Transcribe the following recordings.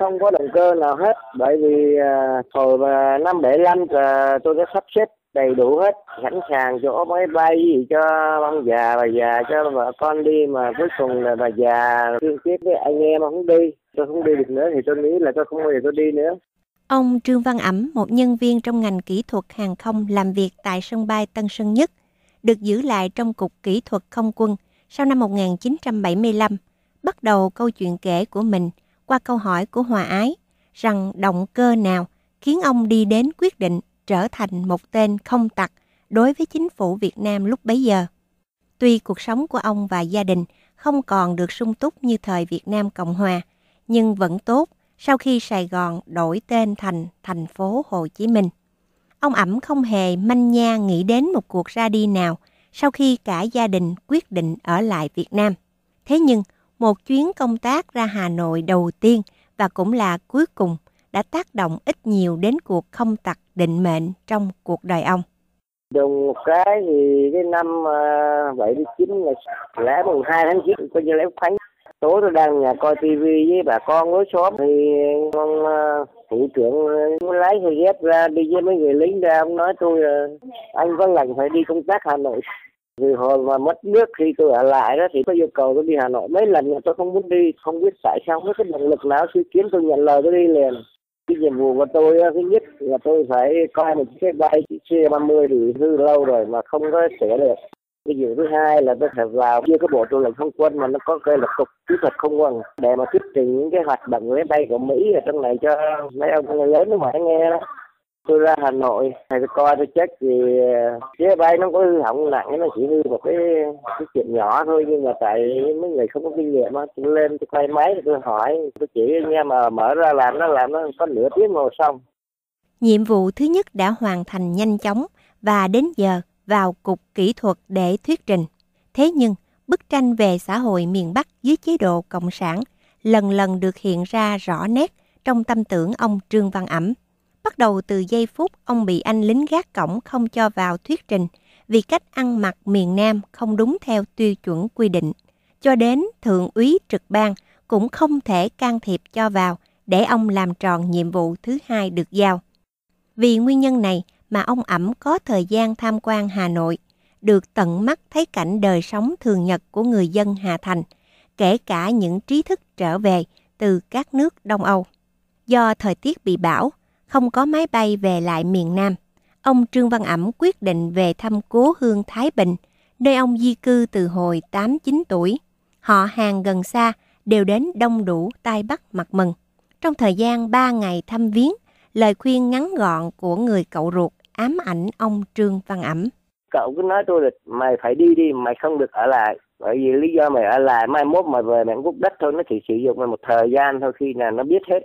không có động cơ nào hết, bởi vì hồi 575 là tôi đã sắp xếp đầy đủ hết, sẵn sàng chỗ máy bay gì cho ông già, bà già, cho vợ con đi, mà cuối cùng là bà già kiên quyết với anh em không đi, tôi không đi được nữa thì tôi nghĩ là tôi không bao giờ tôi đi nữa. Ông Trương Văn Ẩm, một nhân viên trong ngành kỹ thuật hàng không làm việc tại sân bay Tân Sơn Nhất, được giữ lại trong Cục Kỹ thuật Không quân sau năm 1975, bắt đầu câu chuyện kể của mình qua câu hỏi của Hòa Ái rằng động cơ nào khiến ông đi đến quyết định trở thành một tên không tặc đối với chính phủ Việt Nam lúc bấy giờ. Tuy cuộc sống của ông và gia đình không còn được sung túc như thời Việt Nam Cộng Hòa, nhưng vẫn tốt sau khi Sài Gòn đổi tên thành thành phố Hồ Chí Minh. Ông Ẩm không hề manh nha nghĩ đến một cuộc ra đi nào sau khi cả gia đình quyết định ở lại Việt Nam. Thế nhưng, một chuyến công tác ra Hà Nội đầu tiên và cũng là cuối cùng đã tác động ít nhiều đến cuộc không tặc định mệnh trong cuộc đời ông. Đùng một cái thì cái năm 79 là lễ mùng 2 tháng 9 coi như lễ Quốc Khánh. Tối tôi đang nhà coi tivi với bà con lối xóm thì ông thị trưởng lái xe ghép ra đi với mấy người lính ra, ông nói tôi anh có lần phải đi công tác Hà Nội. Vì hồi mà mất nước khi tôi ở lại đó thì có yêu cầu tôi đi Hà Nội mấy lần tôi không muốn đi, không biết tại sao hết cái động lực nào suy kiến tôi nhận lời tôi đi liền. Cái nhiệm vụ của tôi thứ nhất là tôi phải coi một chiếc bay C-130 thì hư lâu rồi mà không có sửa được. Cái nhiệm thứ hai là tôi phải vào kia cái bộ tư lệnh không quân mà nó có cây là Cục Kỹ thuật Không quân để mà thuyết trình những cái hoạt động máy bay của Mỹ ở trong này cho mấy ông người lớn nước ngoài nghe đó. Tôi ra Hà Nội, thầy coi tôi check thì chiếc bay nó có hư hỏng nặng, nó chỉ hư một cái chuyện nhỏ thôi, nhưng mà tại mấy người không có kinh nghiệm á, tôi lên tôi quay máy tôi hỏi, tôi chỉ nghe mà mở ra làm nó có nửa tiếng ngồi xong. Nhiệm vụ thứ nhất đã hoàn thành nhanh chóng và đến giờ vào Cục Kỹ thuật để thuyết trình. Thế nhưng, bức tranh về xã hội miền Bắc dưới chế độ Cộng sản lần lần được hiện ra rõ nét trong tâm tưởng ông Trương Văn Ẩm. Bắt đầu từ giây phút ông bị anh lính gác cổng không cho vào thuyết trình vì cách ăn mặc miền Nam không đúng theo tiêu chuẩn quy định, cho đến thượng úy trực ban cũng không thể can thiệp cho vào để ông làm tròn nhiệm vụ thứ hai được giao. Vì nguyên nhân này mà ông Ẩm có thời gian tham quan Hà Nội, được tận mắt thấy cảnh đời sống thường nhật của người dân Hà Thành, kể cả những trí thức trở về từ các nước Đông Âu. Do thời tiết bị bão, không có máy bay về lại miền Nam, ông Trương Văn Ẩm quyết định về thăm cố hương Thái Bình, nơi ông di cư từ hồi 8-9 tuổi. Họ hàng gần xa đều đến đông đủ tai bắt mặt mừng. Trong thời gian 3 ngày thăm viếng, lời khuyên ngắn gọn của người cậu ruột ám ảnh ông Trương Văn Ẩm. Cậu cứ nói tôi là mày phải đi đi, mày không được ở lại. Bởi vì lý do mày ở lại, mai mốt mày về mày quốc đất thôi, nó chỉ sử dụng mày một thời gian thôi khi nào nó biết hết.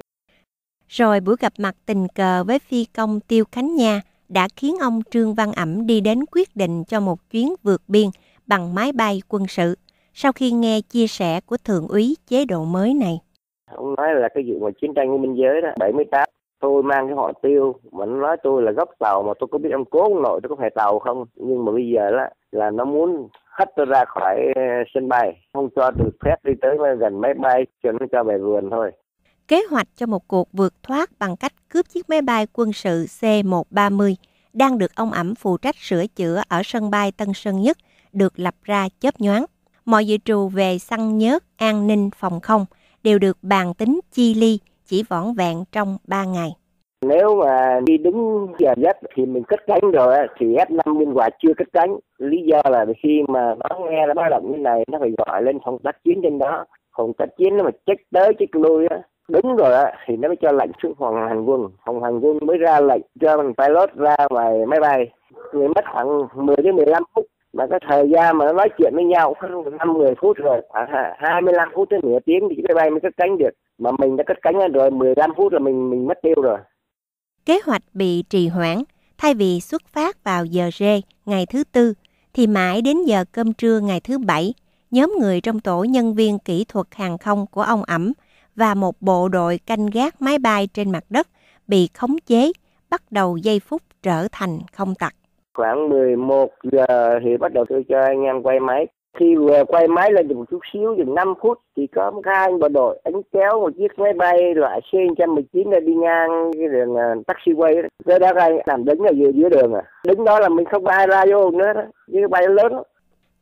Rồi buổi gặp mặt tình cờ với phi công Tiêu Khánh Nha đã khiến ông Trương Văn Ẩm đi đến quyết định cho một chuyến vượt biên bằng máy bay quân sự sau khi nghe chia sẻ của thượng úy chế độ mới này. Ông nói là cái vụ mà chiến tranh của biên giới đó, 78, tôi mang cái họ Tiêu, mà nó nói tôi là gốc tàu mà tôi có biết ông cố ông nội tôi có phải tàu không. Nhưng mà bây giờ đó, là nó muốn hất tôi ra khỏi sân bay, không cho được phép đi tới gần máy bay, cho nó cho về vườn thôi. Kế hoạch cho một cuộc vượt thoát bằng cách cướp chiếc máy bay quân sự C-130 đang được ông Ẩm phụ trách sửa chữa ở sân bay Tân Sơn Nhất được lập ra chớp nhoáng. Mọi dự trù về săn nhớt, an ninh, phòng không đều được bàn tính chi ly chỉ vỏn vẹn trong 3 ngày. Nếu mà đi đúng giờ giấc thì mình cất cánh rồi thì F-5 Biên Hòa chưa cất cánh. Lý do là khi mà nó nghe nó báo động như này nó phải gọi lên phòng tác chiến trên đó. Phòng tác chiến nó mà check tới check lui á. Đúng rồi đó, thì nó mới cho lệnh xuống phòng hành quân mới ra lệnh cho mình pilot ra ngoài máy bay. Người mất khoảng 10 đến 15 phút mà cái thời gian mà nó nói chuyện với nhau khoảng 5-10 phút rồi, khoảng 25 phút đến nửa tiếng thì máy bay mới cất cánh được, mà mình đã cất cánh rồi 15 phút là mình mất tiêu rồi. Kế hoạch bị trì hoãn, thay vì xuất phát vào giờ rê ngày thứ Tư thì mãi đến giờ cơm trưa ngày thứ Bảy, nhóm người trong tổ nhân viên kỹ thuật hàng không của ông Ẩm và một bộ đội canh gác máy bay trên mặt đất bị khống chế, bắt đầu giây phút trở thành không tặc. Khoảng 11 giờ thì bắt đầu tôi cho anh em quay máy. Khi quay máy lên một chút xíu, dừng 5 phút thì có một anh bộ đội, anh kéo một chiếc máy bay loại C-119 đi ngang cái đường taxiway đó. Cái đó anh nằm đứng ở giữa đường à. Đứng đó là mình không bay ra vô nữa đó, với cái bay lớn đó.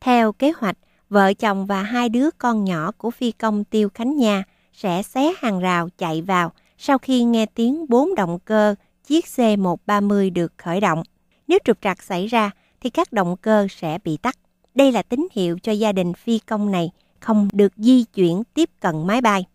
Theo kế hoạch, vợ chồng và hai đứa con nhỏ của phi công Tiêu Khánh Nha sẽ xé hàng rào chạy vào sau khi nghe tiếng 4 động cơ chiếc C-130 được khởi động. Nếu trục trặc xảy ra thì các động cơ sẽ bị tắt. Đây là tín hiệu cho gia đình phi công này không được di chuyển tiếp cận máy bay.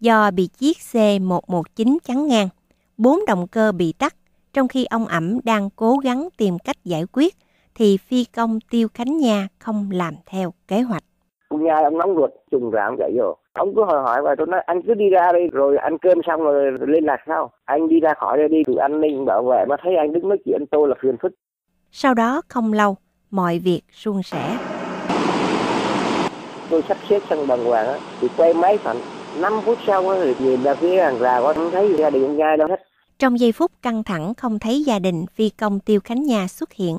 Do bị chiếc C-119 chắn ngang, 4 động cơ bị tắt, trong khi ông Ẩm đang cố gắng tìm cách giải quyết, thì phi công Tiêu Khánh Nha không làm theo kế hoạch. Ông Nha ông nóng ruột, trùng ra ông chạy vô. Ông cứ hỏi và tôi nói anh cứ đi ra đi, rồi ăn cơm xong rồi liên lạc sau. Anh đi ra khỏi đây đi, tụi an ninh bảo vệ mà thấy anh đứng nói chuyện tôi là phiền phức. Sau đó không lâu, mọi việc suôn sẻ. Tôi sắp xếp xong bằng hoàng á, thì quay máy khoảng 5 phút sau á, thì nhìn ra phía hàng rào á, không thấy gia đình ông Nha đâu hết. Trong giây phút căng thẳng không thấy gia đình phi công Tiêu Khánh Nha xuất hiện,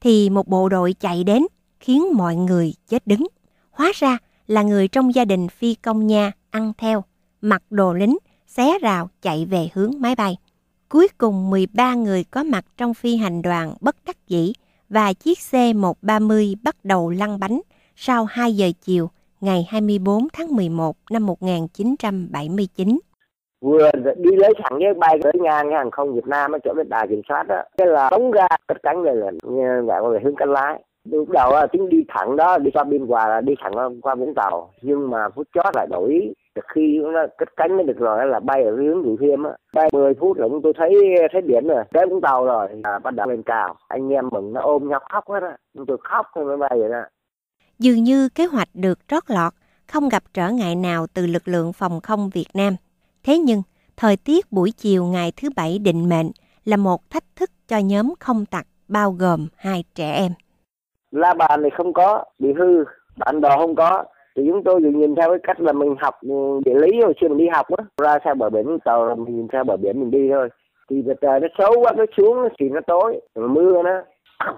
thì một bộ đội chạy đến khiến mọi người chết đứng. Hóa ra là người trong gia đình phi công Nha ăn theo, mặc đồ lính, xé rào chạy về hướng máy bay. Cuối cùng 13 người có mặt trong phi hành đoàn bất đắc dĩ và chiếc C-130 bắt đầu lăn bánh sau 2 giờ chiều ngày 24 tháng 11 năm 1979. Vừa đi lấy thẳng cái bay tới ngang hàng không Việt Nam ở chỗ cái đài kiểm soát đó, cái là phóng ra cất cánh về về hướng cánh lái. Lúc đầu là tính đi thẳng đó, đi qua Biên Hòa là đi thẳng qua Vũng Tàu, nhưng mà phút chót lại đổi. Khi nó cất cánh mới được rồi là bay ở hướng Thủ Thiêm á, bay 10 phút là tôi thấy biển rồi, tới Vũng Tàu rồi, bắt đầu lên cào, anh em mình nó ôm nhau khóc hết á, tôi khóc thôi mới bay vậy đó. Dường như kế hoạch được trót lọt, không gặp trở ngại nào từ lực lượng phòng không Việt Nam. Thế nhưng, thời tiết buổi chiều ngày thứ Bảy định mệnh là một thách thức cho nhóm không tặc bao gồm 2 trẻ em. La bàn thì không có, bị hư, bản đồ không có. Thì chúng tôi dự nhìn theo cái cách là mình học địa lý hồi xưa mình đi học á, ra xa bờ biển Tàu là mình nhìn theo bờ biển mình đi thôi. Thì trời nó xấu quá, nó xuống thì nó tối, mưa nó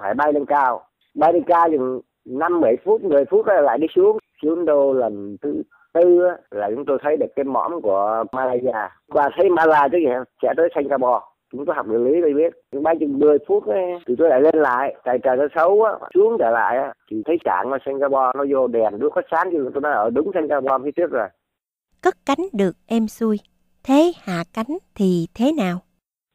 phải bay lên cao. Bay lên cao chừng 5-10 phút, 10 phút lại đi xuống. Xuống đâu lần thứ tư á, là chúng tôi thấy được cái mõm của Malaysia. Và thấy Malaya chứ gì sẽ tới Singapore. Chúng tôi học địa lý tôi biết. Bay chừng 10 phút ấy, thì tôi lại lên lại. Tại trời nó xấu á, xuống trở lại á, thì thấy cảng ở Singapore nó vô đèn đuốc hết sáng. Tôi nói ở đúng Singapore phía trước rồi. Cất cánh được êm xuôi. Thế hạ cánh thì thế nào?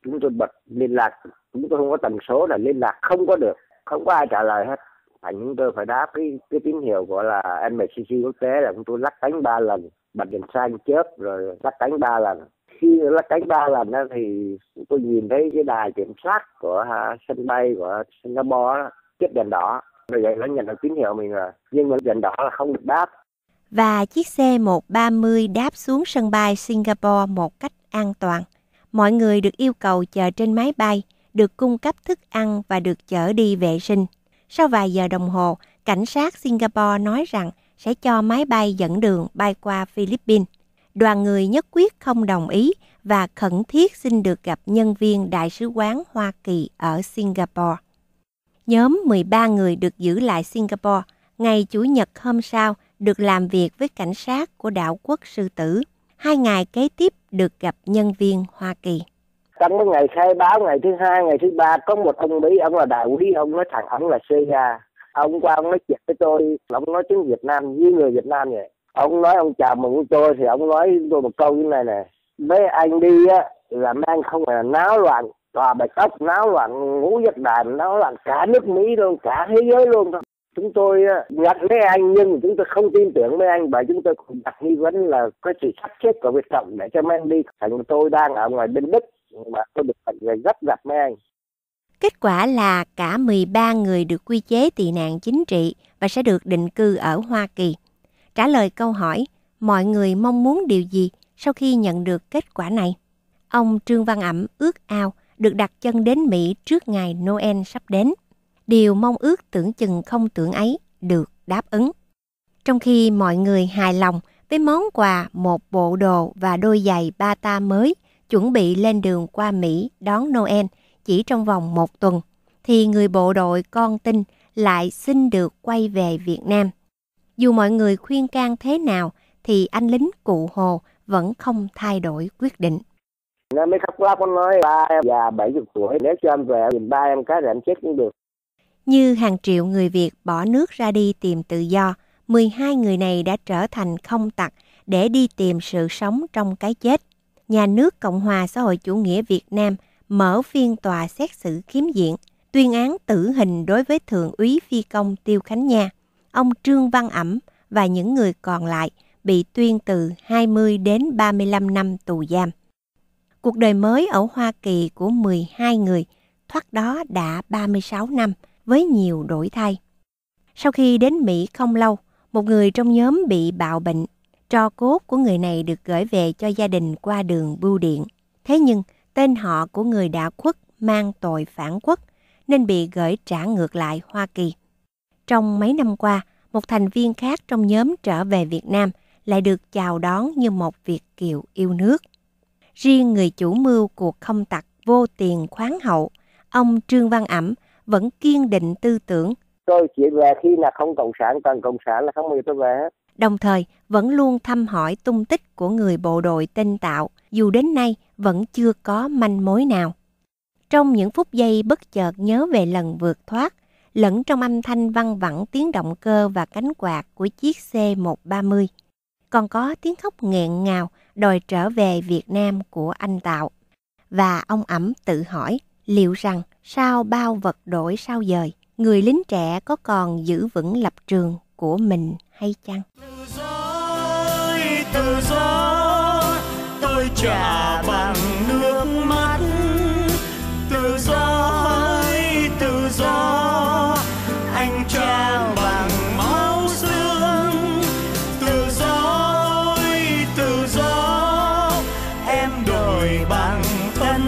Chúng tôi bật liên lạc. Chúng tôi không có tần số là liên lạc không có được. Không có ai trả lời hết. Thành chúng tôi phải đáp cái tín hiệu gọi là MCC quốc tế là chúng tôi lắc cánh 3 lần. Bật đèn xanh chớp rồi lắc cánh 3 lần. Khi lắc cánh 3 lần đó thì tôi nhìn thấy cái đài kiểm soát của sân bay của Singapore đó, chiếc đèn đỏ. Rồi vậy nó nhận được tín hiệu mình rồi, nhưng mà đèn đỏ là không được đáp. Và chiếc C-130 đáp xuống sân bay Singapore một cách an toàn. Mọi người được yêu cầu chờ trên máy bay, được cung cấp thức ăn và được chở đi vệ sinh. Sau vài giờ đồng hồ, cảnh sát Singapore nói rằng sẽ cho máy bay dẫn đường bay qua Philippines. Đoàn người nhất quyết không đồng ý và khẩn thiết xin được gặp nhân viên Đại sứ quán Hoa Kỳ ở Singapore. Nhóm 13 người được giữ lại Singapore, ngày Chủ nhật hôm sau được làm việc với cảnh sát của đảo quốc Sư Tử. 2 ngày kế tiếp được gặp nhân viên Hoa Kỳ. Trong cái ngày khai báo ngày thứ 2, ngày thứ 3 có một ông Mỹ, ông là đại úy, ông nói thẳng ông là CIA. Ông qua ông nói chuyện với tôi, ông nói tiếng Việt Nam với người Việt Nam vậy. Ông nói ông chào mừng tôi thì ông nói tôi một câu như này nè. Mấy anh đi á là mấy anh không phải là náo loạn Tòa Bạch Ốc, náo loạn Ngũ Giác Đài, náo loạn cả nước Mỹ luôn, cả thế giới luôn. Chúng tôi nhặt mấy anh nhưng chúng tôi không tin tưởng mấy anh và chúng tôi cũng đặt nghi vấn là có sự sắp xếp của Việt Cộng để cho mấy anh đi. Thành tôi đang ở ngoài bên Đức mà tôi được tận người rất gặp mấy anh. Kết quả là cả 13 người được quy chế tị nạn chính trị và sẽ được định cư ở Hoa Kỳ. Trả lời câu hỏi, mọi người mong muốn điều gì sau khi nhận được kết quả này? Ông Trương Văn Ẩm ước ao được đặt chân đến Mỹ trước ngày Noel sắp đến. Điều mong ước tưởng chừng không tưởng ấy được đáp ứng. Trong khi mọi người hài lòng với món quà một bộ đồ và đôi giày bata mới chuẩn bị lên đường qua Mỹ đón Noel chỉ trong vòng 1 tuần, thì người bộ đội con tin lại xin được quay về Việt Nam. Dù mọi người khuyên can thế nào thì anh lính cụ Hồ vẫn không thay đổi quyết định. Nên mới khóc lóc, con nói ba em già 70 tuổi, nếu cho em về nhìn ba em cái là em chết cũng được. Như hàng triệu người Việt bỏ nước ra đi tìm tự do, 12 người này đã trở thành không tặc để đi tìm sự sống trong cái chết. Nhà nước Cộng hòa xã hội chủ nghĩa Việt Nam mở phiên tòa xét xử khiếm diện, tuyên án tử hình đối với Thượng úy phi công Tiêu Khánh Nha. Ông Trương Văn Ẩm và những người còn lại bị tuyên từ 20 đến 35 năm tù giam. Cuộc đời mới ở Hoa Kỳ của 12 người, thoát đó đã 36 năm với nhiều đổi thay. Sau khi đến Mỹ không lâu, một người trong nhóm bị bạo bệnh. Tro cốt của người này được gửi về cho gia đình qua đường bưu điện. Thế nhưng, tên họ của người đã khuất mang tội phản quốc nên bị gửi trả ngược lại Hoa Kỳ. Trong mấy năm qua, một thành viên khác trong nhóm trở về Việt Nam lại được chào đón như một Việt kiều yêu nước. Riêng người chủ mưu cuộc không tặc vô tiền khoáng hậu, ông Trương Văn Ẩm vẫn kiên định tư tưởng. Tôi chỉ về khi là không cộng sản, còn cộng sản là không bao giờ tôi về hết. Đồng thời vẫn luôn thăm hỏi tung tích của người bộ đội tên Tạo, dù đến nay vẫn chưa có manh mối nào. Trong những phút giây bất chợt nhớ về lần vượt thoát, lẫn trong âm thanh văng vẳng tiếng động cơ và cánh quạt của chiếc C-130, còn có tiếng khóc nghẹn ngào đòi trở về Việt Nam của anh Tạo. Và ông Ẩm tự hỏi liệu rằng sau bao vật đổi sao dời, người lính trẻ có còn giữ vững lập trường của mình hay chăng? Tự do tôi trả bằng nước mắt, tự do anh trả bằng máu xương, tự do em đổi bằng thân